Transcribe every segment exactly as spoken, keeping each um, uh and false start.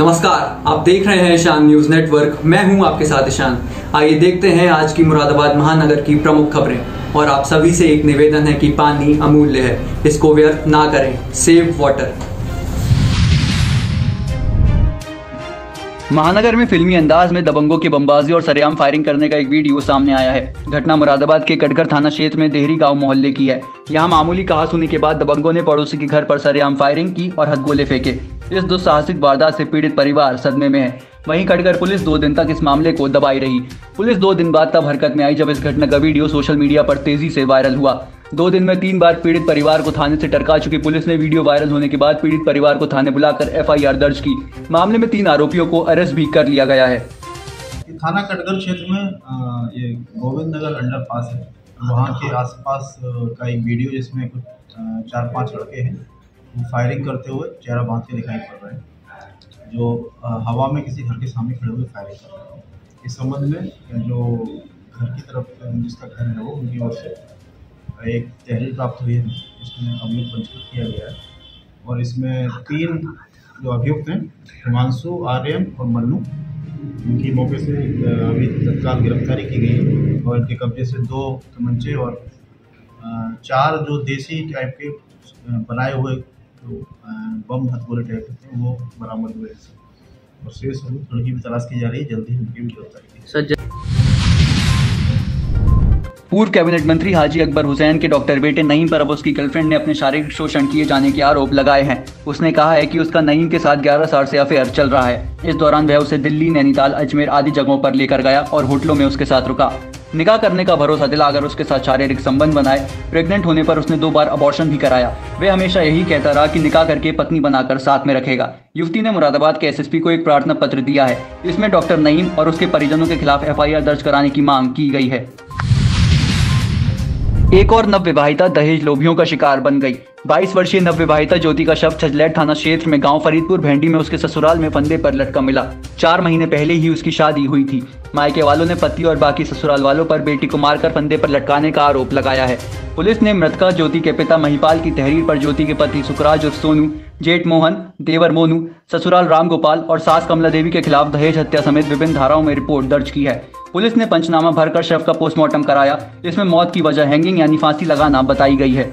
नमस्कार, आप देख रहे हैं ईशान न्यूज नेटवर्क। मैं हूं आपके साथ ईशान। आइए देखते हैं आज की मुरादाबाद महानगर की प्रमुख खबरें। और आप सभी से एक निवेदन है कि पानी अमूल्य है, इसको व्यर्थ ना करें। Save water. महानगर में फिल्मी अंदाज में दबंगों की बमबाजी और सरेआम फायरिंग करने का एक वीडियो सामने आया है। घटना मुरादाबाद के कटघर थाना क्षेत्र में देहरी गांव मोहल्ले की है। यहां मामूली कहासुनी के बाद दबंगों ने पड़ोसी के घर पर सरेआम फायरिंग की और हथगोले फेंके। इस दुस्साहसिक वारदात से पीड़ित परिवार सदमे में है। वहीं कटघर पुलिस दो दिन तक इस मामले को दबाई रही। पुलिस दो दिन बाद तब हरकत में आई जब इस घटना का वीडियो सोशल मीडिया पर तेजी से वायरल हुआ। दो दिन में तीन बार पीड़ित परिवार को थाने से टरका चुकी पुलिस ने वीडियो वायरल होने के बाद पीड़ित परिवार को थाने बुलाकर एफ आई आर दर्ज की। मामले में तीन आरोपियों को अरेस्ट भी कर लिया गया है। थाना कटघर क्षेत्र में आ, ये गोविंद नगर अंडरपास है, वहाँ के आसपास का एक वीडियो जिसमें कुछ चार पांच लड़के हैं वो फायरिंग करते हुए चेहरा बांध के दिखाई पड़ रहे हैं, जो आ, हवा में किसी घर के सामने खड़े हुए फायरिंग कर रहे हैं। इस संबंध में जो घर की तरफ जिसका घर है वो उनकी ओर से एक तहरीर प्राप्त हुई है, जिसमें अभियुक्त पंजीकृत किया गया है। और इसमें तीन जो अभियुक्त हैं, हिमांशु, आर्यन और मन्नू, इनकी मौके से अभी तत्काल गिरफ्तारी की गई है। और इनके कब्जे से दो तमंचे और चार जो देसी टाइप के बनाए हुए तो बम हथगोले टाइप के वो बरामद हुए हैं। और शेष लड़की भी तलाश की जा रही है, जल्दी उनकी भी गिरफ्तारी की। पूर्व कैबिनेट मंत्री हाजी अकबर हुसैन के डॉक्टर बेटे नईम पर अब उसकी गर्लफ्रेंड ने अपने शारीरिक शोषण किए जाने के आरोप लगाए हैं। उसने कहा है कि उसका नईम के साथ ग्यारह साल से अफेयर चल रहा है। इस दौरान वह उसे दिल्ली, नैनीताल, अजमेर आदि जगहों पर लेकर गया और होटलों में उसके साथ रुका। निकाह करने का भरोसा दिलाकर उसके साथ शारीरिक संबंध बनाए। प्रेग्नेंट होने पर उसने दो बार अबॉर्शन भी कराया। वह हमेशा यही कहता रहा कि निकाह करके पत्नी बनाकर साथ में रखेगा। युवती ने मुरादाबाद के एस एस पी को एक प्रार्थना पत्र दिया है। इसमें डॉक्टर नईम और उसके परिजनों के खिलाफ एफ आई आर दर्ज कराने की मांग की गई है। एक और नवविवाहिता दहेज लोभियों का शिकार बन गई। बाईस वर्षीय नवविवाहिता ज्योति का शव छजलैट थाना क्षेत्र में गांव फरीदपुर भेंडी में उसके ससुराल में फंदे पर लटका मिला। चार महीने पहले ही उसकी शादी हुई थी। मायके वालों ने पति और बाकी ससुराल वालों पर बेटी को मारकर फंदे पर लटकाने का आरोप लगाया है। पुलिस ने मृतका ज्योति के पिता महिपाल की तहरीर पर ज्योति के पति सुखराज और सोनू, जेठ मोहन, देवर मोनू, ससुराल रामगोपाल और सास कमला देवी के खिलाफ दहेज हत्या समेत विभिन्न धाराओं में रिपोर्ट दर्ज की है। पुलिस ने पंचनामा भरकर शव का पोस्टमार्टम कराया। इसमें मौत की वजह हैंगिंग यानी फांसी लगाना बताई गई है।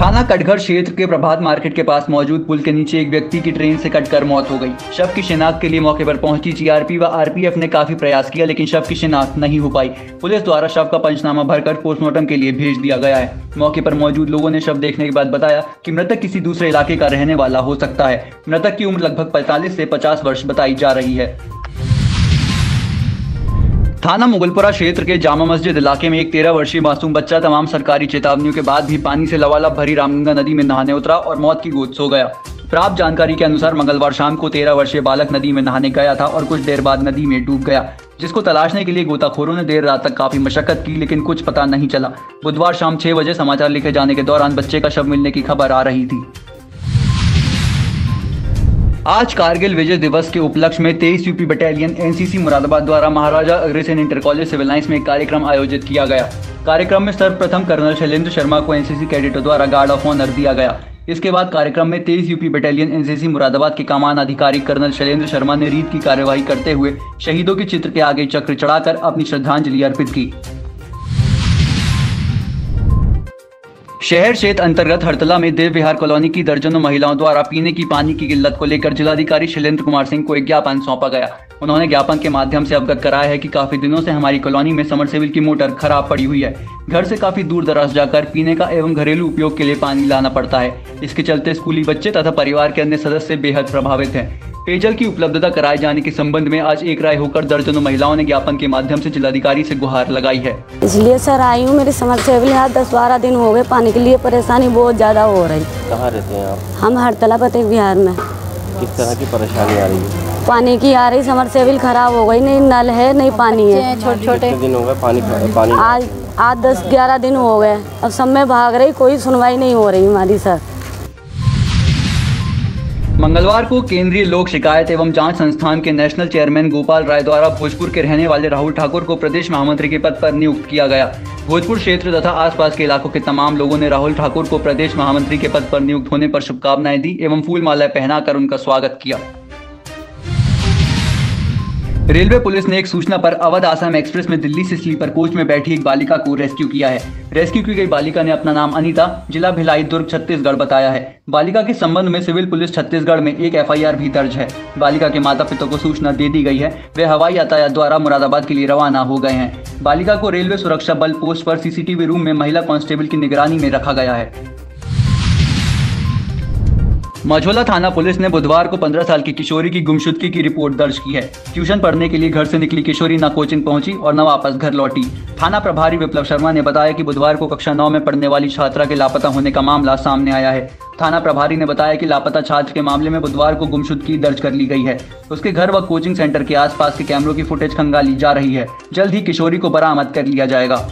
थाना कटघर क्षेत्र के प्रभात मार्केट के पास मौजूद पुल के नीचे एक व्यक्ति की ट्रेन से कटकर मौत हो गई। शव की शिनाख्त के लिए मौके पर पहुंची जी आर पी व आर पी एफ ने काफी प्रयास किया, लेकिन शव की शिनाख्त नहीं हो पाई। पुलिस द्वारा शव का पंचनामा भरकर पोस्टमार्टम के लिए भेज दिया गया है। मौके पर मौजूद लोगों ने शव देखने के बाद बताया कि मृतक किसी दूसरे इलाके का रहने वाला हो सकता है। मृतक की उम्र लगभग पैंतालीस से पचास वर्ष बताई जा रही है। थाना मुगलपुरा क्षेत्र के जामा मस्जिद इलाके में एक तेरह वर्षीय मासूम बच्चा तमाम सरकारी चेतावनियों के बाद भी पानी से लबालब भरी रामगंगा नदी में नहाने उतरा और मौत की गोद सो गया। प्राप्त जानकारी के अनुसार मंगलवार शाम को तेरह वर्षीय बालक नदी में नहाने गया था और कुछ देर बाद नदी में डूब गया, जिसको तलाशने के लिए गोताखोरों ने देर रात तक काफी मशक्कत की, लेकिन कुछ पता नहीं चला। बुधवार शाम छह बजे समाचार लिखे जाने के दौरान बच्चे का शव मिलने की खबर आ रही थी। आज कारगिल विजय दिवस के उपलक्ष्य में तेईस UP battalion N C C Moradabad द्वारा Maharaja Agrasen inter college civil lines में एक कार्यक्रम आयोजित किया गया। कार्यक्रम में सर्वप्रथम कर्नल शैलेंद्र शर्मा को एन सी सी कैडेटों द्वारा गार्ड ऑफ ऑनर दिया गया। इसके बाद कार्यक्रम में तेईस UP battalion N C C Moradabad के कमान अधिकारी कर्नल शैलेंद्र शर्मा ने रीत की कार्यवाही करते हुए शहीदों के चित्र के आगे चक्र चढ़ाकर अपनी श्रद्धांजलि अर्पित की। शहर क्षेत्र अंतर्गत हड़तला में देव विहार कॉलोनी की दर्जनों महिलाओं द्वारा पीने की पानी की किल्लत को लेकर जिलाधिकारी शैलेंद्र कुमार सिंह को एक ज्ञापन सौंपा गया। उन्होंने ज्ञापन के माध्यम से अवगत कराया है कि काफी दिनों से हमारी कॉलोनी में समरसेबल की मोटर खराब पड़ी हुई है। घर से काफी दूर दराज जाकर पीने का एवं घरेलू उपयोग के लिए पानी लाना पड़ता है। इसके चलते स्कूली बच्चे तथा परिवार के अन्य सदस्य बेहद प्रभावित है। पेयजल की उपलब्धता कराए जाने के संबंध में आज एक राय होकर दर्जनों महिलाओं ने ज्ञापन के माध्यम से जिलाधिकारी से गुहार लगाई है। इसलिए सर आई हूँ, मेरे समरसेबल यहाँ दस बारह दिन हो गए, पानी के लिए परेशानी बहुत ज्यादा हो रही। कहाँ रहते हैं आप? हम हड़तला प्रत्येक बिहार में। किस तरह की परेशानी आ रही है? पानी की आ रही, समरसेबल खराब हो गयी, नहीं नल है नहीं पानी है। छोटे छोटे दिन हो गए पानी। आज आज दस ग्यारह दिन हो गए, अब सब में भाग रही, कोई सुनवाई नहीं हो रही हमारी सर। मंगलवार को केंद्रीय लोक शिकायत एवं जांच संस्थान के नेशनल चेयरमैन गोपाल राय द्वारा भोजपुर के रहने वाले राहुल ठाकुर को प्रदेश महामंत्री के पद पर नियुक्त किया गया। भोजपुर क्षेत्र तथा आसपास के इलाकों के तमाम लोगों ने राहुल ठाकुर को प्रदेश महामंत्री के पद पर नियुक्त होने पर शुभकामनाएं दी एवं फूलमाला पहनाकर उनका स्वागत किया। रेलवे पुलिस ने एक सूचना पर अवध आसाम एक्सप्रेस में दिल्ली से स्लीपर कोच में बैठी एक बालिका को रेस्क्यू किया है। रेस्क्यू की गई बालिका ने अपना नाम अनीता, जिला भिलाई, दुर्ग, छत्तीसगढ़ बताया है। बालिका के संबंध में सिविल पुलिस छत्तीसगढ़ में एक एफ आई आर भी दर्ज है। बालिका के माता पिता को सूचना दे दी गई है। वे हवाई यातायात द्वारा मुरादाबाद के लिए रवाना हो गए हैं। बालिका को रेलवे सुरक्षा बल पोस्ट पर C C T V room में महिला कांस्टेबल की निगरानी में रखा गया है। मझोला थाना पुलिस ने बुधवार को पंद्रह साल की किशोरी की गुमशुदगी की रिपोर्ट दर्ज की है। ट्यूशन पढ़ने के लिए घर से निकली किशोरी न कोचिंग पहुंची और न वापस घर लौटी। थाना प्रभारी विप्लव शर्मा ने बताया कि बुधवार को कक्षा नौ में पढ़ने वाली छात्रा के लापता होने का मामला सामने आया है। थाना प्रभारी ने बताया कि लापता छात्र के मामले में बुधवार को गुमशुदगी दर्ज कर ली गई है। उसके घर व कोचिंग सेंटर के आसपास के कैमरों की फुटेज खंगाली जा रही है। जल्द ही किशोरी को बरामद कर लिया जाएगा।